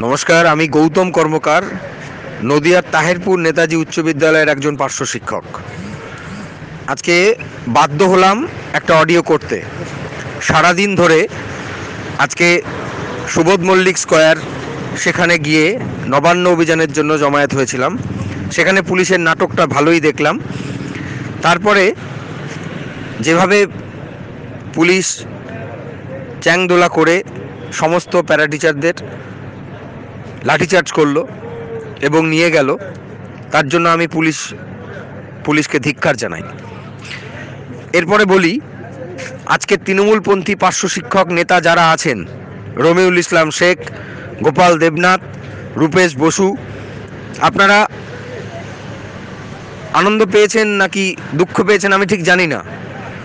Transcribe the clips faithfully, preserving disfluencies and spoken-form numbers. नमस्कार, आमी गौतम कर्मकार, नदियार ताहेरपुर नेताजी उच्च विद्यालय एकजन पार्श्व शिक्षक। आज के बाध्य हलाम एकटा अडियो करते। सारा दिन धरे आज के सुबोध मल्लिक स्कोयर सेखाने गिये नबान्न अभियानेर जन्य जमायत होयेछिलाम। सेखाने पुलिशेर नाटकटा भालोई देखलाम। तारपरे जेभावे पुलिश চ্যাংদোলা करे समस्त প্যারা টিচারদের लाठीचार्ज करलो एबं निये गेलो, तार जोन्नो आमी पुलिश पुलिश के धिक्कार जानाई। एरपरे बोली आजके तृणमूलपन्थी पार्श्व शिक्षक नेता जारा आছেন, रोमियो इस्लाम शेख, गोपाल देवनाथ, रूपेश बसु, आपनारा आनंद पेয়েছেন नाकि दुःख पेয়েছেন आमी ठीक जानी ना।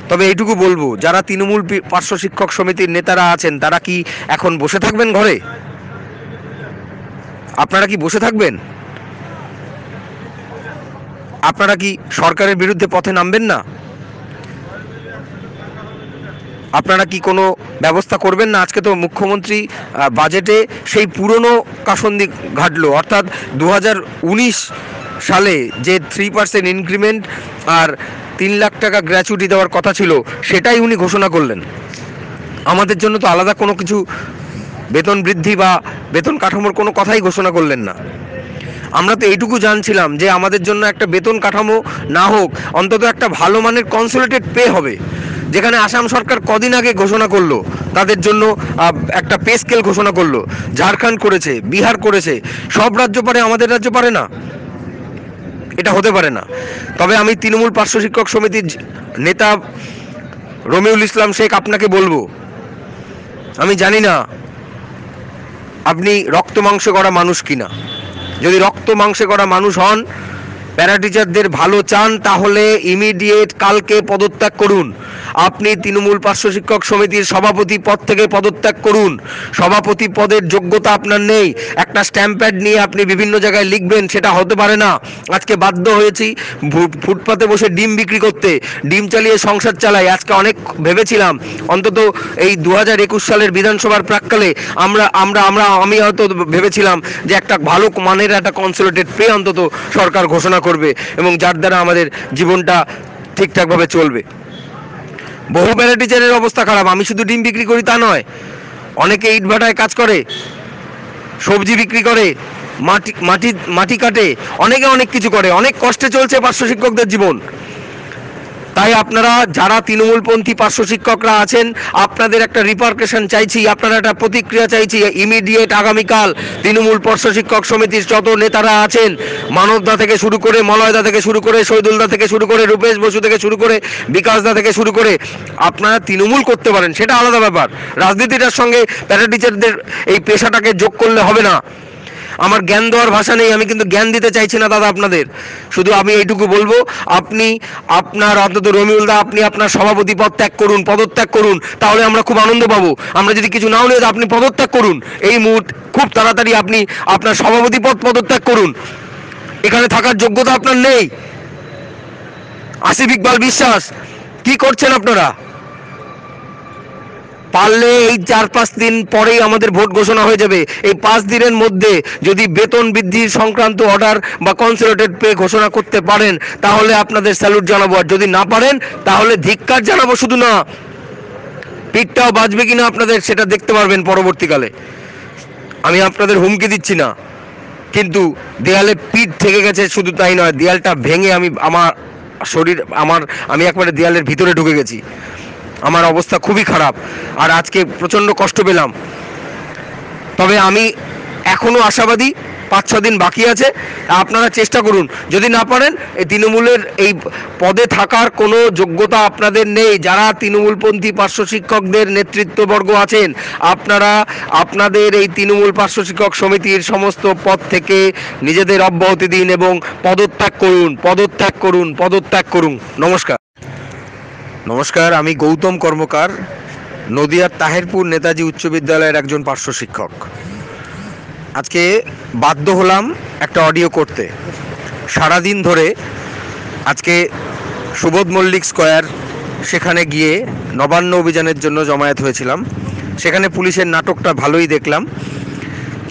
तबे एइटुकु बोलबो जारा तृणमूल पार्श्व शिक्षक समितिर नेतारा आছেন तारा कि एखन बसे थाकबेन घरे? আপনারা কি বসে থাকবেন? আপনারা কি সরকারের বিরুদ্ধে পথে নামবেন না? আপনারা কি কোনো ব্যবস্থা করবেন না? আজকে তো মুখ্যমন্ত্রী বাজেটে সেই পুরনো কাসন্দি ঘাটলো, অর্থাৎ दो हज़ार उन्नीस সালে যে तीन परसेंट ইনক্রিমেন্ট আর तीन লাখ টাকা গ্র্যাচুইটি দেওয়ার কথা ছিল সেটাই উনি ঘোষণা করলেন। আমাদের জন্য তো আলাদা কোনো কিছু বেতন বৃদ্ধি বা বেতন কাঠামোর কোনো কথাই ঘোষণা করলেন না। আমরা তো এইটুকু জানছিলাম যে আমাদের জন্য একটা বেতন কাঠামো না হোক অন্তত একটা ভালো মানের কনসোলিডেটেড পে হবে, যেখানে আসাম সরকার কদিন আগে ঘোষণা করলো, তাদের জন্য একটা পে স্কেল ঘোষণা করলো। झारखंड করেছে, বিহার করেছে, সব রাজ্য পারে, আমাদের রাজ্য পারে না, এটা হতে পারে না। তবে আমি তৃণমূল পার্শ্ব শিক্ষক সমিতির নেতা রমিউল ইসলাম শেখ আপনাকে বলবো, আমি জানি না আপনি রক্ত মাংসে গড়া মানুষ কিনা। যদি রক্ত মাংসে গড়া মানুষ হন, প্যারা টিচারদের ভালো চান, তাহলে ইমিডিয়েট কালকে পদত্যাগ করুন। আপনি তৃণমূল পার্শ্ব শিক্ষক সমিতির সভাপতি পদ থেকে পদত্যাগ করুন। সভাপতি পদের যোগ্যতা আপনার নেই। একটা স্ট্যাম্প প্যাড নিয়ে আপনি বিভিন্ন জায়গায় লিখবেন, সেটা হতে পারে না। আজকে বাধ্য হয়েছি ফুটপাতে বসে ডিম বিক্রি করতে, ডিম চালিয়ে সংসার চালাই। আজকে অনেক ভেবেছিলাম অন্তত এই দু হাজার একুশ সালের বিধানসভার প্রাক্কালে আমরা আমরা আমরা আমি হয়তো ভেবেছিলাম যে একটা ভালো মানের একটা কনসোলিডেটেড পে অন্তত সরকার ঘোষণা করবে এবং যার দ্বারা আমাদের জীবনটা ঠিকঠাকভাবে চলবে। বহু প্যারা টিচারের অবস্থা খারাপ। আমি শুধু ডিম বিক্রি করি তা নয়, অনেকে ইটভাটায় কাজ করে, সবজি বিক্রি করে, মাটি মাটি মাটি কাটে, অনেকে অনেক কিছু করে। অনেক কষ্টে চলছে পার্শ্ব শিক্ষকদের জীবন। তাই আপনারা যারা তৃণমূলপন্থী পার্শ্ব শিক্ষকরা আছেন, আপনাদের একটা রিপারকেশন চাইছি, আপনারা একটা প্রতিক্রিয়া চাইছি। ইমিডিয়েট আগামীকাল তৃণমূল পার্শ্ব শিক্ষক সমিতির যত নেতারা আছেন, মানবদা থেকে শুরু করে, মলয়দা থেকে শুরু করে, শহীদুলদা থেকে শুরু করে, রূপেশ বসু থেকে শুরু করে, বিকাশদা থেকে শুরু করে, আপনারা তৃণমূল করতে পারেন সেটা আলাদা ব্যাপার, রাজনীতিটার সঙ্গে প্যারা টিচারদের এই পেশাটাকে যোগ করলে হবে না। আমার জ্ঞান দেওয়ার ভাষা নেই, আমি কিন্তু জ্ঞান দিতে চাইছি না দাদা আপনাদের। শুধু আমি এইটুকু বলবো, আপনি আপনার অন্তত রমিউল দা আপনি আপনার সভাপতি পদ ত্যাগ করুন, পদত্যাগ করুন, তাহলে আমরা খুব আনন্দ পাবো। আমরা যদি কিছু নাও নিয়ে আপনি পদত্যাগ করুন এই মুহূর্ত, খুব তাড়াতাড়ি আপনি আপনার সভাপতি পদ পদত্যাগ করুন। এখানে থাকার যোগ্যতা আপনার নেই। আসিফ ইকবাল বিশ্বাস, কি করছেন আপনারা? পারলে এই চার পাঁচ দিন পরেই আমাদের ভোট ঘোষণা হয়ে যাবে। এই পাঁচ দিনের মধ্যে যদি বেতন বৃদ্ধির সংক্রান্ত অর্ডার বা কনসোলিডেটেড পে ঘোষণা করতে পারেন তাহলে আপনাদের স্যালুট জানাবো, আর যদি না পারেন তাহলে ধিক্কার জানাবো। শুধু না, পিঠটাও বাজবে কিনা আপনাদের সেটা দেখতে পারবেন পরবর্তীকালে। আমি আপনাদের হুমকি দিচ্ছি না, কিন্তু দেয়ালে পিঠ থেকে গেছে। শুধু তাই নয়, দেয়ালটা ভেঙে আমি আমার শরীর আমার আমি একবারে দেয়ালের ভিতরে ঢুকে গেছি। আমার অবস্থা খুবই খারাপ, আর আজকে প্রচণ্ড কষ্ট পেলাম। তবে আমি এখনও আশাবাদী, পাঁচ ছ দিন বাকি আছে, আপনারা চেষ্টা করুন। যদি না পারেন, এই তৃণমূলের এই পদে থাকার কোনো যোগ্যতা আপনাদের নেই। যারা তৃণমূলপন্থী পার্শ্ব শিক্ষকদের নেতৃত্ববর্গ আছেন, আপনারা আপনাদের এই তৃণমূল পার্শ্ব শিক্ষক সমিতির সমস্ত পদ থেকে নিজেদের অব্যাহতি দিন এবং পদত্যাগ করুন, পদত্যাগ করুন, পদত্যাগ করুন। নমস্কার। नमस्कार, आमी गौतम कर्मकार, नदियार ताहेरपुर नेताजी उच्च विद्यालय एकजन पार्श्व शिक्षक। आज के बाध्य हलाम एक अडियो करते सारा दिन धरे आज के सुबोध मल्लिक स्कोयर सेखाने गिये नबान्न अभियानेर जन्य जमायत होयेछिलाम। सेखाने पुलिशेर नाटकटा भालोई देखलाम।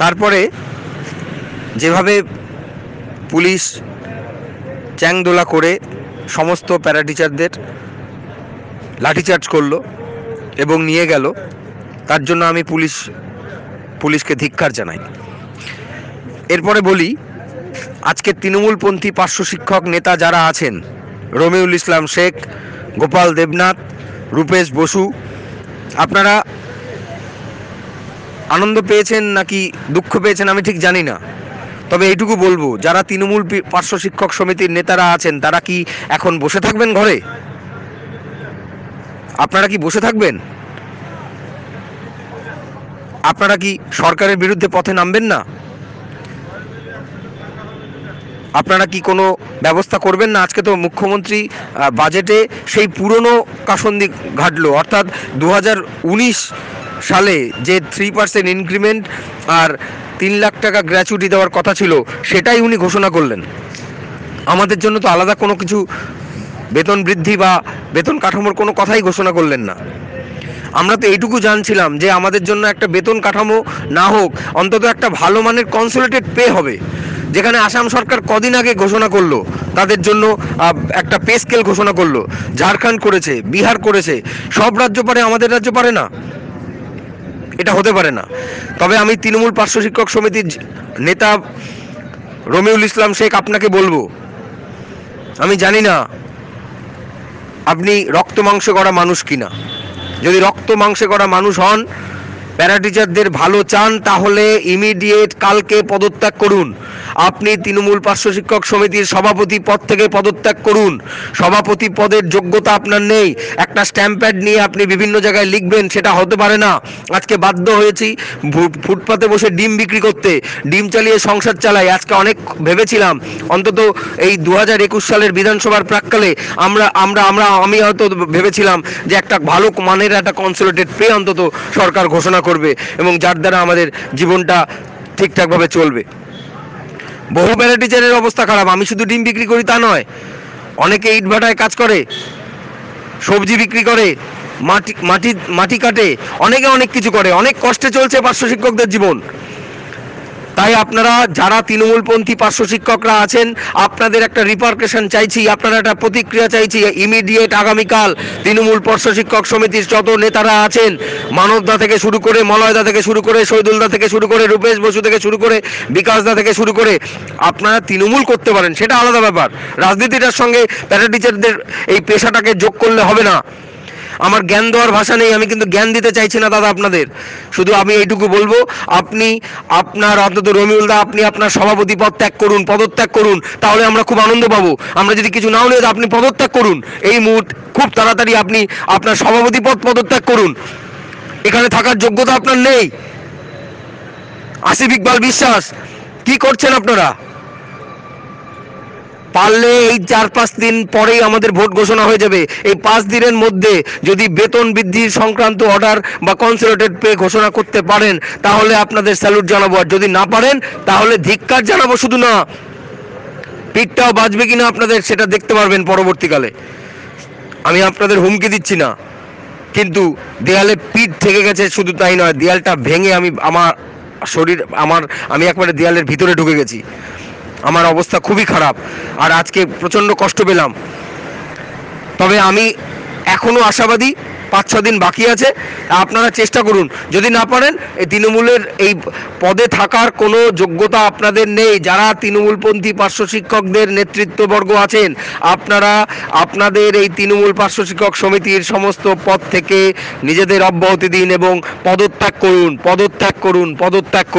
तारपरे जेभावे पुलिश চ্যাংদোলা করে সমস্ত প্যারা টিচারদের লাঠিচার্জ করলো এবং নিয়ে গেল, তার জন্য আমি পুলিশ পুলিশকে ধিক্কার জানাই। এরপরে বলি আজকে তৃণমূলপন্থী পার্শ্ব শিক্ষক নেতা যারা আছেন, রোমিও ইসলাম শেখ, গোপাল দেবনাথ, রূপেশ বসু, আপনারা আনন্দ পেয়েছেন নাকি দুঃখ পেয়েছেন আমি ঠিক জানি না। তবে এইটুকু বলবো যারা তৃণমূল পার্শ্ব শিক্ষক সমিতির নেতারা আছেন তারা কি এখন বসে থাকবেন ঘরে? আপনারা কি বসে থাকবেন? আপনারা কি সরকারের বিরুদ্ধে পথে নামবেন না? আপনারা কি কোনো ব্যবস্থা করবেন না? আজকে তো মুখ্যমন্ত্রী বাজেটে সেই পুরনো কাসন্দি ঘাটল, অর্থাৎ দু হাজার উনিশ সালে যে থ্রি পার্সেন্ট ইনক্রিমেন্ট আর तीन लाख टाका ग्रैच्युटी देवार कथा छिलो सेटाई उनी घोषणा करलेन। आमादेर जोन्नो तो आलादा कोनो किछु वेतन बृद्धि बा वेतन काठामोर कोनो कथाई घोषणा करलेन ना। आमरा तो एइटुकु जानछिलाम जे आमादेर जोन्नो एकटा वेतन काठामो ना होक अंतत एकटा भालो मानेर कन्सोलिडेटेड पे होबे। যেখানে আসাম সরকার কদিন আগে ঘোষণা করলো তাদের জন্য একটা পে স্কেল ঘোষণা করলো, झारखंड করেছে, বিহার করেছে, সব রাজ্য পারে, আমাদের রাজ্য পারে না, এটা হতে পারে না। তবে আমি তৃণমূল পার্শ্ব শিক্ষক সমিতির নেতা রমিউল ইসলাম শেখ আপনাকে বলবো, আমি জানি না আপনি রক্ত মাংসে গড়া মানুষ কিনা। যদি রক্ত মাংসে গড়া মানুষ হন, প্যারা টিচারদের ভালো চান, তাহলে ইমিডিয়েট কালকে পদত্যাগ করুন। আপনি তৃণমূল পার্শ্ব শিক্ষক সমিতির সভাপতি পদ থেকে পদত্যাগ করুন। সভাপতি পদের যোগ্যতা আপনার নেই। একটা স্ট্যাম্প প্যাড নিয়ে আপনি বিভিন্ন জায়গায় লিখবেন সেটা হতে পারে না। আজকে বাধ্য হয়েছি ফুটপাতে বসে ডিম বিক্রি করতে, ডিম চালিয়ে সংসার চালাই। আজকে অনেক ভেবেছিলাম অন্তত এই দু হাজার একুশ সালের বিধানসভার প্রাককালে আমরা আমরা আমরা আমি হয়তো ভেবেছিলাম যে একটা ভালো মানের একটা কনসোলিডেটেড পে অন্তত সরকার ঘোষণা করবে এবং যার দ্বারা আমাদের জীবনটা ঠিকঠাকভাবে চলবে। বহু প্যারা টিচারের অবস্থা খারাপ। আমি শুধু ডিম বিক্রি করি তা নয়, অনেকে ইট ভাটায় কাজ করে, সবজি বিক্রি করে, মাটি মাটি মাটি কাটে, অনেকে অনেক কিছু করে, অনেক কষ্টে চলছে পার্শ্ব শিক্ষকদের জীবন। তাই আপনারা যারা তৃণমূলপন্থী পার্শ্ব শিক্ষকরা আছেন আপনাদের একটা রিপারকেশন চাইছি, আপনারা একটা প্রতিক্রিয়া চাইছি। ইমিডিয়েট আগামীকাল তৃণমূল পার্শ্ব শিক্ষক সমিতির যত নেতারা আছেন, মানবদা থেকে শুরু করে, মলয়দা থেকে শুরু করে, শহীদুলদা থেকে শুরু করে, রূপেশ বসু থেকে শুরু করে, বিকাশদা থেকে শুরু করে, আপনারা তৃণমূল করতে পারেন সেটা আলাদা ব্যাপার, রাজনীতিটার সঙ্গে প্যারা টিচারদের এই পেশাটাকে যোগ করলে হবে না। আমার জ্ঞান দেওয়ার ভাষা নেই, আমি কিন্তু জ্ঞান দিতে চাইছি না দাদা আপনাদের, শুধু আমি এইটুকু বলবো আপনি আপনার অন্তত রমিউল দা আপনি আপনার সভাপতি পদ ত্যাগ করুন, পদত্যাগ করুন, তাহলে আমরা খুব আনন্দ পাবো। আমরা যদি কিছু নাও নিয়ে আপনি পদত্যাগ করুন এই মুহূর্তে, খুব তাড়াতাড়ি আপনি আপনার সভাপতি পদ পদত্যাগ করুন। এখানে থাকার যোগ্যতা আপনার নেই। আসিফ ইকবাল বিশ্বাস, কি করছেন আপনারা? পারলে এই চার পাঁচ দিন পরেই আমাদের ভোট ঘোষণা হয়ে যাবে, এই পাঁচ দিনের মধ্যে যদি বেতন বৃদ্ধি সংক্রান্ত অর্ডার বা কনসোলিডেটেড পে ঘোষণা করতে পারেন তাহলে আপনাদের স্যালুট জানাবো, আর যদি না পারেন তাহলে ধিক্কার জানাবো। শুধু না, পিঠটাও বাজবে কিনা আপনাদের সেটা দেখতে পারবেন পরবর্তীকালে। আমি আপনাদের হুমকি দিচ্ছি না, কিন্তু দেয়ালে পিঠ থেকে গেছে, শুধু তাই নয় দেয়ালটা ভেঙে আমি আমার শরীর আমার আমি একবারে দেয়ালের ভিতরে ঢুকে গেছি। আমার অবস্থা খুবই খারাপ, আর আজকে প্রচণ্ড কষ্ট পেলাম। তবে আমি এখনও আশাবাদী, পাঁচ ছ দিন বাকি আছে, আপনারা চেষ্টা করুন। যদি না পারেন এই তৃণমূলের এই পদে থাকার কোনো যোগ্যতা আপনাদের নেই। যারা তৃণমূলপন্থী পার্শ্ব শিক্ষকদের নেতৃত্ববর্গ আছেন আপনারা আপনাদের এই তৃণমূল পার্শ্ব শিক্ষক সমিতির সমস্ত পদ থেকে নিজেদের অব্যাহতি দিন এবং পদত্যাগ করুন, পদত্যাগ করুন, পদত্যাগ করুন।